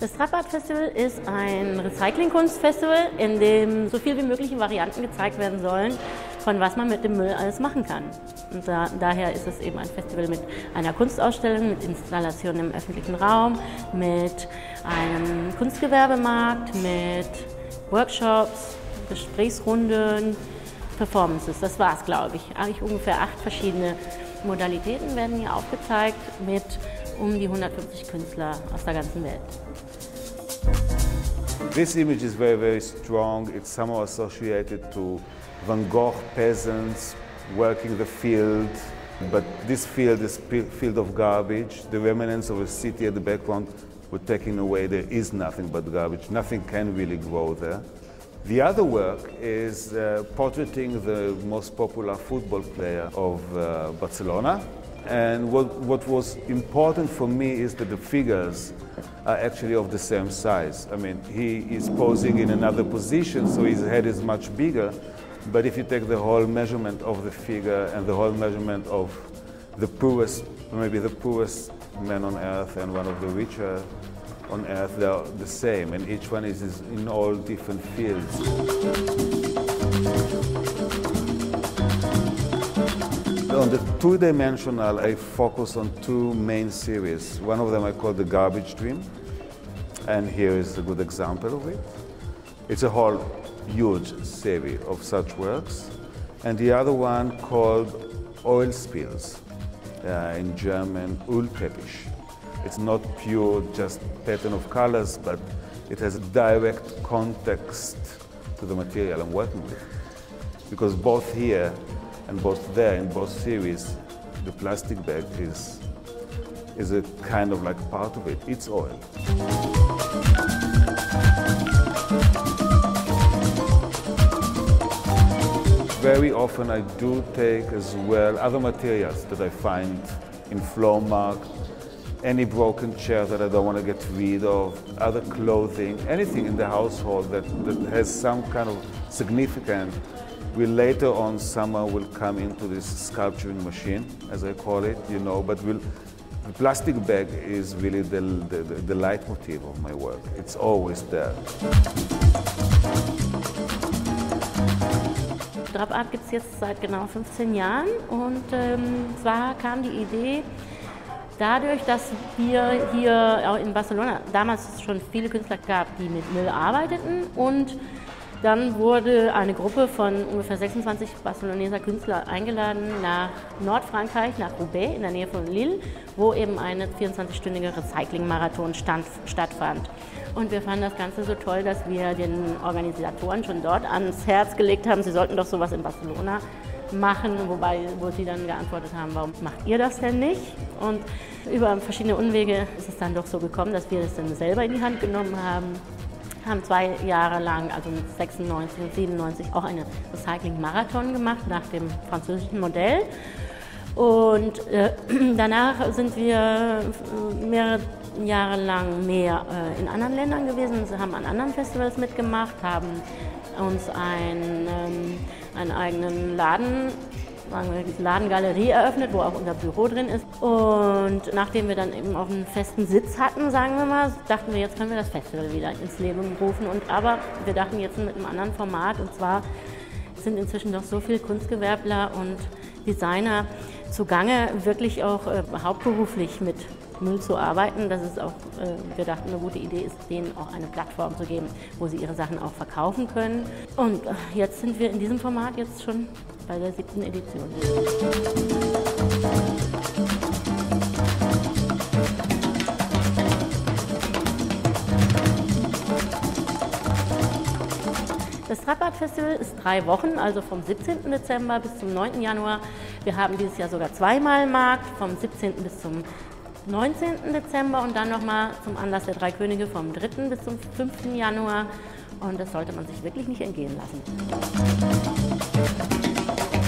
Das DRAP ART Festival ist ein Recyclingkunstfestival, in dem so viel wie mögliche Varianten gezeigt werden sollen, von was man mit dem Müll alles machen kann. Und daher ist es eben ein Festival mit einer Kunstausstellung, mit Installationen im öffentlichen Raum, mit einem Kunstgewerbemarkt, mit Workshops, Gesprächsrunden, Performances. Das war es, glaube ich. Eigentlich ungefähr 8 verschiedene Modalitäten werden hier aufgezeigt mit um die 150 Künstler aus der ganzen Welt. This image is very, very strong. It's somehow associated to Van Gogh peasants working the field, but this field is a field of garbage. The remnants of a city at the background were taken away. There is nothing but garbage. Nothing can really grow there. The other work is portraiting the most popular football player of Barcelona. And what was important for me is that the figures are actually of the same size. I mean, he is posing in another position, so his head is much bigger. But if you take the whole measurement of the figure and the whole measurement of the poorest, maybe the poorest man on earth and one of the richer on earth, they are the same. And each one is in all different fields. On the two-dimensional, I focus on 2 main series. One of them I call the garbage dream, and here is a good example of it. It's a whole huge series of such works. And the other one called oil spills, in German, Ölteppich. It's not pure just pattern of colors, but it has a direct context to the material I'm working with. Because both here and both there, in both series, the plastic bag is a kind of like part of it. It's oil. Very often I do take as well other materials that I find in flea market, any broken chair that I don't want to get rid of, other clothing, anything in the household that has some kind of significant. We later on summer will come into this sculpturing machine, as I call it, you know, but the plastic bag is really the leitmotif of my work. It's always there. DRAP ART gibt es jetzt seit genau 15 Jahren und zwar kam die Idee dadurch, dass wir hier in Barcelona damals schon viele Künstler gab, die mit Müll arbeiteten und dann wurde eine Gruppe von ungefähr 26 barceloneser Künstler eingeladen nach Nordfrankreich, nach Roubaix in der Nähe von Lille, wo eben eine 24-stündige Recycling-Marathon stattfand. Und wir fanden das Ganze so toll, dass wir den Organisatoren schon dort ans Herz gelegt haben, sie sollten doch sowas in Barcelona machen, wo sie dann geantwortet haben, warum macht ihr das denn nicht? Und über verschiedene Umwege ist es dann doch so gekommen, dass wir das dann selber in die Hand genommen haben 2 Jahre lang, also mit 96 und 97, auch eine Recycling-Marathon gemacht nach dem französischen Modell. Und danach sind wir mehrere Jahre lang mehr in anderen Ländern gewesen, haben an anderen Festivals mitgemacht, haben uns einen eigenen Laden, Ladengalerie eröffnet, wo auch unser Büro drin ist. Und nachdem wir dann eben auch einen festen Sitz hatten, sagen wir mal, dachten wir, jetzt können wir das Festival wieder ins Leben rufen. Aber wir dachten jetzt mit einem anderen Format, und zwar sind inzwischen doch so viele Kunstgewerbler und Designer zugange, wirklich auch hauptberuflich mit Müll zu arbeiten. Das ist auch, wir dachten, eine gute Idee ist, denen auch eine Plattform zu geben, wo sie ihre Sachen auch verkaufen können. Und jetzt sind wir in diesem Format jetzt schon bei der 7. Edition. Das DRAP ART Festival ist 3 Wochen, also vom 17. Dezember bis zum 9. Januar. Wir haben dieses Jahr sogar 2-mal Markt, vom 17. bis zum 19. Dezember und dann nochmal zum Anlass der 3 Könige vom 3. bis zum 5. Januar. Und das sollte man sich wirklich nicht entgehen lassen.